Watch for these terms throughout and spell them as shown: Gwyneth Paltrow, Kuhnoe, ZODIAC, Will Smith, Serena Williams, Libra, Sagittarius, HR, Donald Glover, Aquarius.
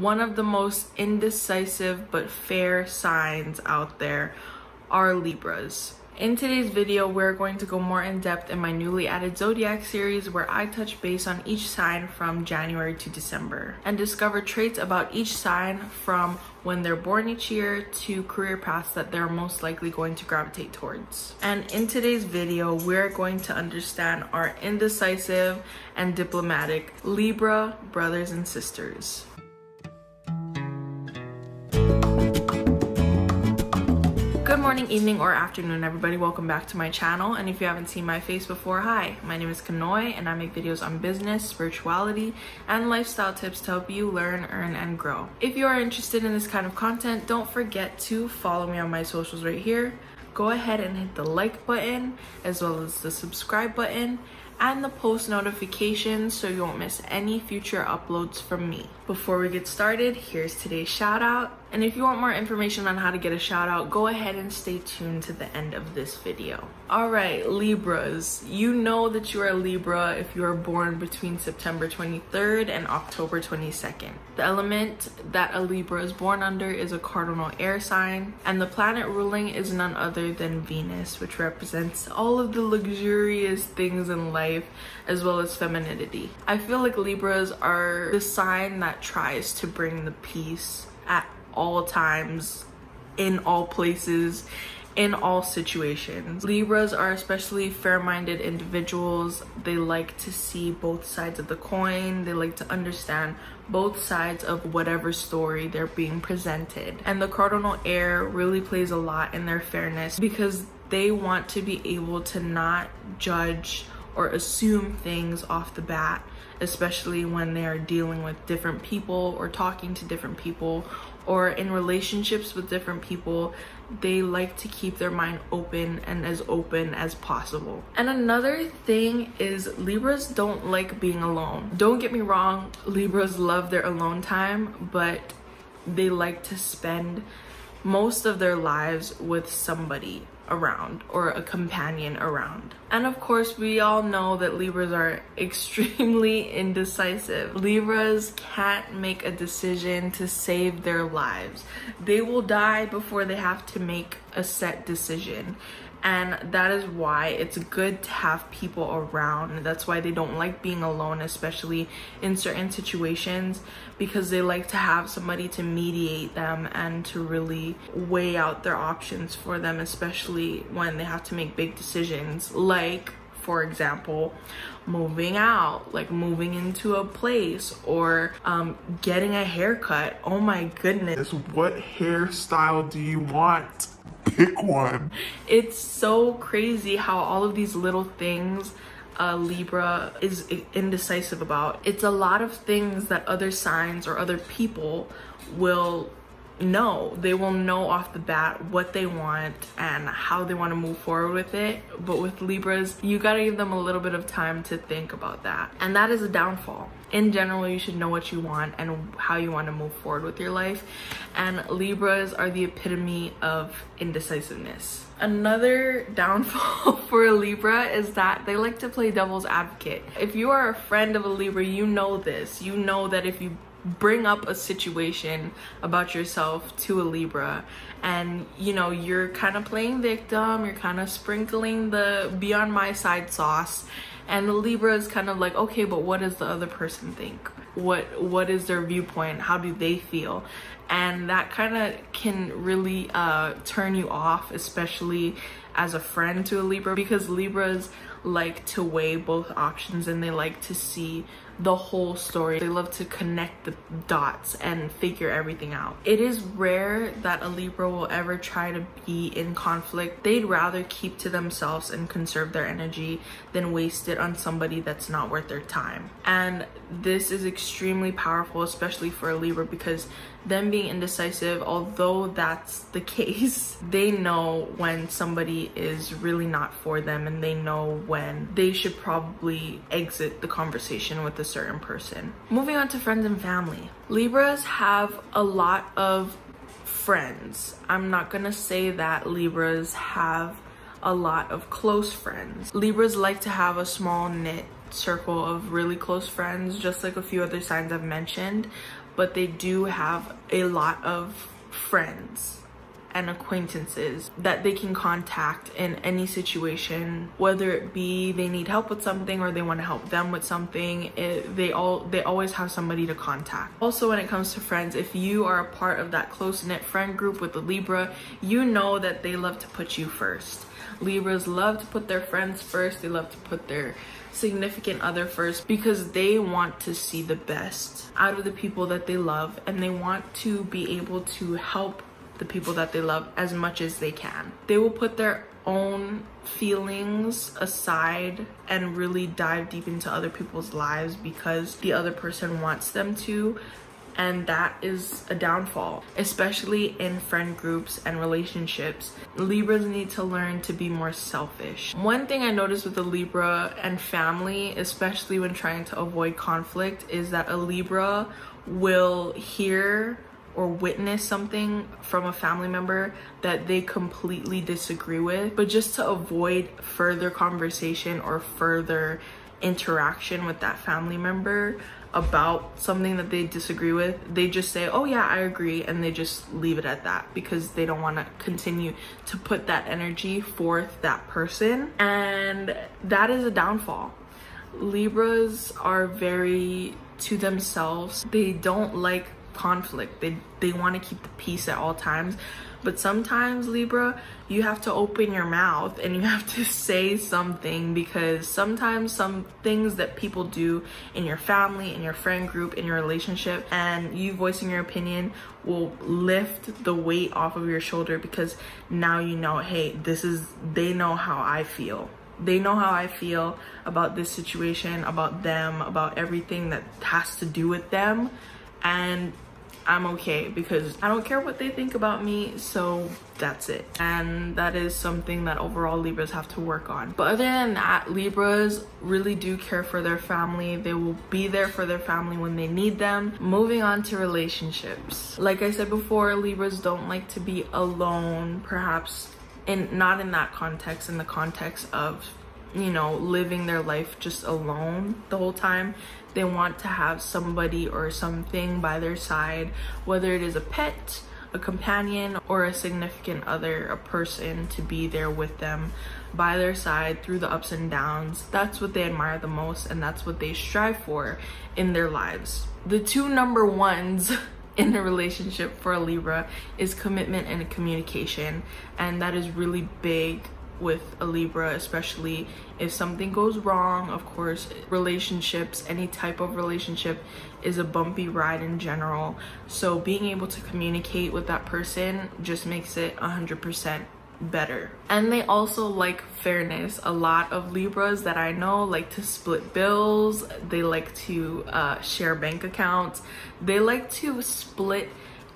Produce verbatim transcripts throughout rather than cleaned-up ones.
One of the most indecisive but fair signs out there are Libras. In today's video, we're going to go more in depth in my newly added zodiac series where I touch base on each sign from January to December and discover traits about each sign from when they're born each year to career paths that they're most likely going to gravitate towards. And in today's video, we're going to understand our indecisive and diplomatic Libra brothers and sisters. Good morning, evening, or afternoon, everybody. Welcome back to my channel. And if you haven't seen my face before, hi, my name is Kuhnoe, and I make videos on business, spirituality, and lifestyle tips to help you learn, earn, and grow. If you are interested in this kind of content, don't forget to follow me on my socials right here. Go ahead and hit the like button, as well as the subscribe button, and the post notifications so you won't miss any future uploads from me. Before we get started, here's today's shout out. And if you want more information on how to get a shout out, go ahead and stay tuned to the end of this video. All right, Libras, you know that you are a Libra if you are born between September twenty-third and October twenty-second. The element that a Libra is born under is a cardinal air sign, and the planet ruling is none other than Venus, which represents all of the luxurious things in life, as well as femininity. I feel like Libras are the sign that tries to bring the peace at all times, in all places, in all situations. Libras are especially fair-minded individuals. They like to see both sides of the coin. They like to understand both sides of whatever story they're being presented. And the cardinal air really plays a lot in their fairness because they want to be able to not judge or assume things off the bat, especially when they are dealing with different people or talking to different people or in relationships with different people. They like to keep their mind open and as open as possible. And another thing is Libras don't like being alone. Don't get me wrong, Libras love their alone time, but they like to spend most of their lives with somebody around or a companion around. And of course, we all know that Libras are extremely indecisive. Libras can't make a decision to save their lives. They will die before they have to make a set decision. And that is why it's good to have people around. That's why they don't like being alone, especially in certain situations, because they like to have somebody to mediate them and to really weigh out their options for them, especially when they have to make big decisions, like, for example, moving out, like moving into a place, or um, getting a haircut. Oh my goodness. What hairstyle do you want? Pick one. It's so crazy how all of these little things uh, Libra is indecisive about. It's a lot of things that other signs or other people will know. They will know off the bat what they want and how they want to move forward with it. But with Libras, you gotta give them a little bit of time to think about that. And that is a downfall. In general, you should know what you want and how you want to move forward with your life. And Libras are the epitome of indecisiveness. Another downfall for a Libra is that they like to play devil's advocate. If you are a friend of a Libra, you know this. You know that if you bring up a situation about yourself to a Libra and, you know, you're kind of playing victim, you're kind of sprinkling the be on my side sauce, and the Libra is kind of like, okay, but what does the other person think? What what is their viewpoint? How do they feel? And that kind of can really uh, turn you off, especially as a friend to a Libra, because Libras like to weigh both options and they like to see the whole story. They love to connect the dots and figure everything out. It is rare that a Libra will ever try to be in conflict. They'd rather keep to themselves and conserve their energy than waste it on somebody that's not worth their time. And this is extremely powerful, especially for a Libra, because them being indecisive, although that's the case, they know when somebody is really not for them and they know when they should probably exit the conversation with a certain person. Moving on to friends and family. Libras have a lot of friends. I'm not gonna say that Libras have a lot of close friends. Libras like to have a small knit circle of really close friends, just like a few other signs I've mentioned. but they do have a lot of friends and acquaintances that they can contact in any situation, whether it be they need help with something or they want to help them with something. It, they all they always have somebody to contact. Also, when it comes to friends, if you are a part of that close-knit friend group with the Libra, you know that they love to put you first. Libras love to put their friends first. They love to put their significant other first because they want to see the best out of the people that they love, and they want to be able to help the people that they love as much as they can. They will put their own feelings aside and really dive deep into other people's lives because the other person wants them to, and that is a downfall, especially in friend groups and relationships. Libras need to learn to be more selfish. One thing I noticed with a Libra and family, especially when trying to avoid conflict, is that a Libra will hear or witness something from a family member that they completely disagree with, but just to avoid further conversation or further interaction with that family member about something that they disagree with, they just say, oh yeah, I agree, and they just leave it at that because they don't want to continue to put that energy forth that person, and that is a downfall. Libras are very to themselves. They don't like conflict. They they want to keep the peace at all times, but sometimes, Libra, you have to open your mouth and you have to say something, because sometimes some things that people do in your family, in your friend group, in your relationship, and you voicing your opinion will lift the weight off of your shoulder, because now you know, hey, this is, they know how I feel. They know how I feel about this situation, about them, about everything that has to do with them. And I'm okay because I don't care what they think about me, so that's it. And that is something that overall Libras have to work on. But other than that, Libras really do care for their family. They will be there for their family when they need them. Moving on to relationships. Like I said before, Libras don't like to be alone, perhaps, and not in that context, in the context of, you know, living their life just alone the whole time. They want to have somebody or something by their side, whether it is a pet, a companion, or a significant other, a person to be there with them, by their side through the ups and downs. That's what they admire the most, and that's what they strive for in their lives. The two number ones in a relationship for a Libra is commitment and communication, and that is really big with a Libra, especially if something goes wrong. Of course, relationships, any type of relationship, is a bumpy ride in general, so being able to communicate with that person just makes it one hundred percent better. And they also like fairness. A lot of Libras that I know like to split bills. They like to uh, share bank accounts. They like to split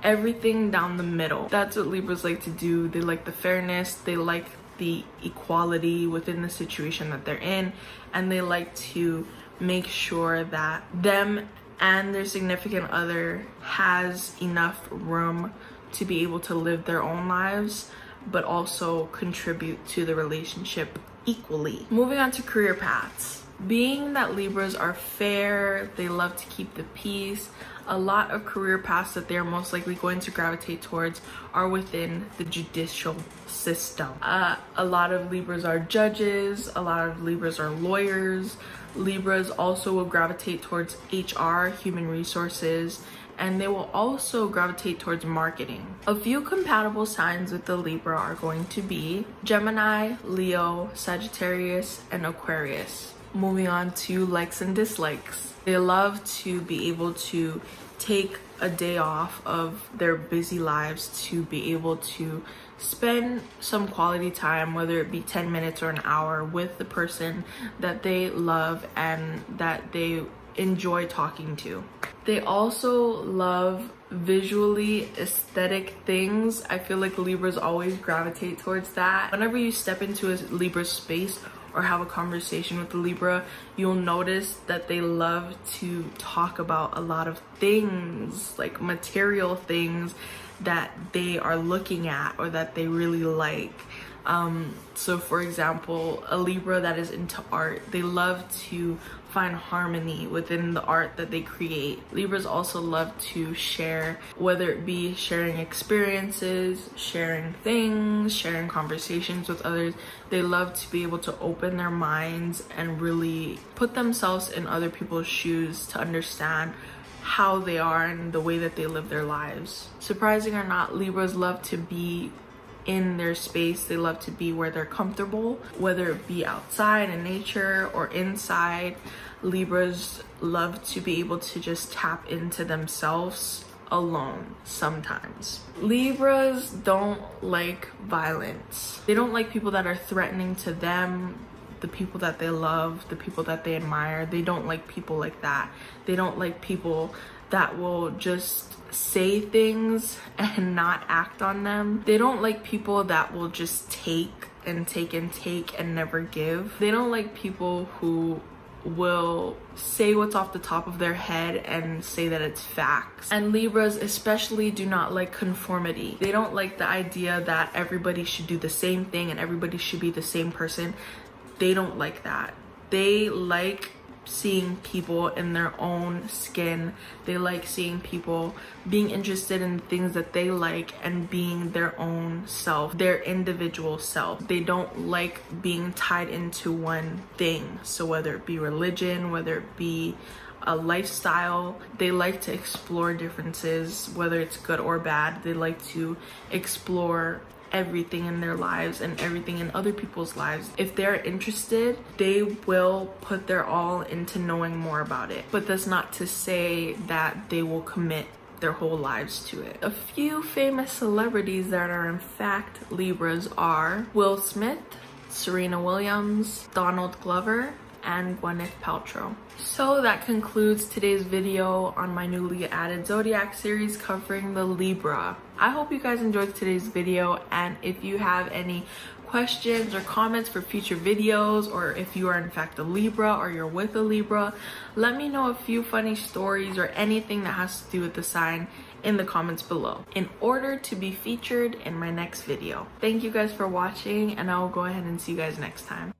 everything down the middle. That's what Libras like to do. They like the fairness. They like the equality within the situation that they're in, and they like to make sure that them and their significant other has enough room to be able to live their own lives but also contribute to the relationship equally. Moving on to career paths. Being that Libras are fair, they love to keep the peace, a lot of career paths that they're most likely going to gravitate towards are within the judicial system. Uh, a lot of Libras are judges, a lot of Libras are lawyers. Libras also will gravitate towards H R, human resources, and they will also gravitate towards marketing. A few compatible signs with the Libra are going to be Gemini, Leo, Sagittarius, and Aquarius. Moving on to likes and dislikes. They love to be able to take a day off of their busy lives to be able to spend some quality time, whether it be ten minutes or an hour, with the person that they love and that they enjoy talking to. They also love visually aesthetic things. I feel like Libras always gravitate towards that. Whenever you step into a Libra space or have a conversation with the Libra, you'll notice that they love to talk about a lot of things, like material things that they are looking at or that they really like. Um, so for example, a Libra that is into art, they love to find harmony within the art that they create. Libras also love to share, whether it be sharing experiences, sharing things, sharing conversations with others. They love to be able to open their minds and really put themselves in other people's shoes to understand how they are and the way that they live their lives. Surprising or not, Libras love to be in their space. They love to be where they're comfortable, whether it be outside in nature or inside. Libras love to be able to just tap into themselves alone sometimes. Libras don't like violence. They don't like people that are threatening to them, the people that they love, the people that they admire. They don't like people like that. They don't like people that will just say things and not act on them. They don't like people that will just take and take and take and never give. They don't like people who will say what's off the top of their head and say that it's facts. And Libras especially do not like conformity. They don't like the idea that everybody should do the same thing and everybody should be the same person. They don't like that. They like seeing people in their own skin. They like seeing people being interested in things that they like and being their own self, their individual self. They don't like being tied into one thing. So whether it be religion, whether it be a lifestyle, they like to explore differences, whether it's good or bad. They like to explore everything in their lives and everything in other people's lives. If they're interested, they will put their all into knowing more about it. But that's not to say that they will commit their whole lives to it. A few famous celebrities that are in fact Libras are Will Smith, Serena Williams, Donald Glover, and Gwyneth Paltrow. So that concludes today's video on my newly added zodiac series covering the Libra. I hope you guys enjoyed today's video, and if you have any questions or comments for future videos, or if you are in fact a Libra or you're with a Libra, let me know a few funny stories or anything that has to do with the sign in the comments below in order to be featured in my next video. Thank you guys for watching, and I will go ahead and see you guys next time.